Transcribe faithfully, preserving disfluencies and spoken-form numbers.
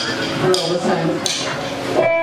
grill this time.